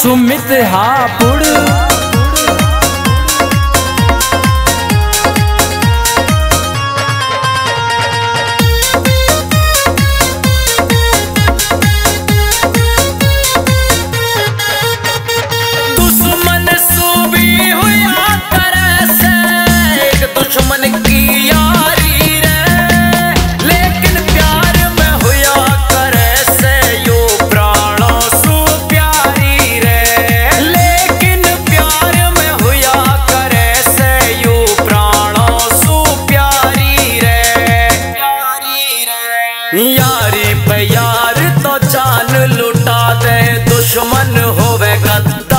सुमित हापुड़ दुश्मन सूबी हुआ करे से एक दुश्मन की यारी रे, लेकिन प्यार में हुआ करे से यो प्राणों सु प्यारी रे, लेकिन प्यार में हुआ करे से यो प्राणों सु प्यारी रे, प्यारी रे। यारी पे यार तो जान लुटा दे दुश्मन होवे गद्दार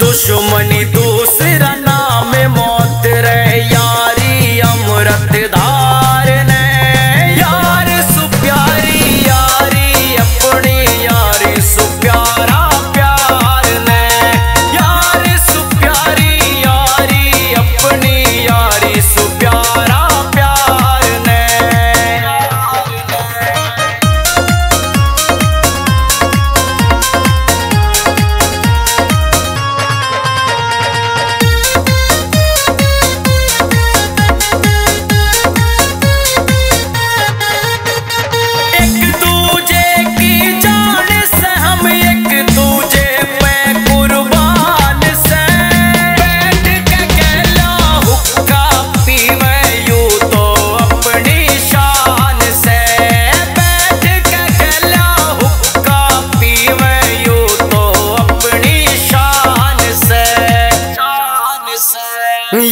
दुश्मनी दूसरा नाम मौत रे, यारी अमृत धार ने, यार सुप्यारी यारी अपनी यारी सुप्यारा प्यार ने, यार सुप्यारी यारी अपनी यारी सुप्यारा प्यार ने।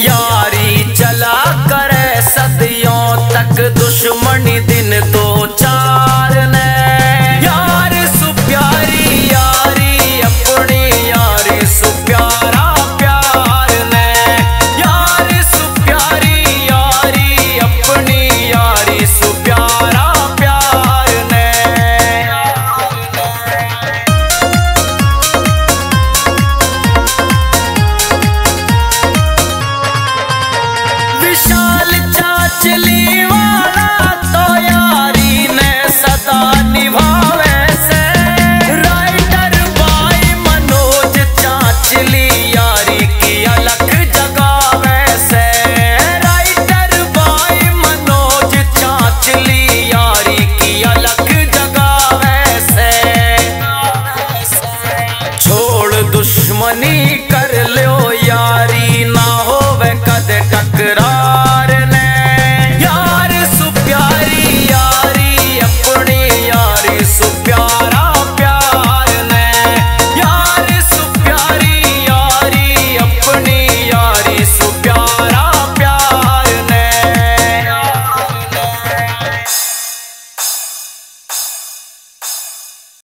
यारी चला करे सदियों तक दुश्मनी।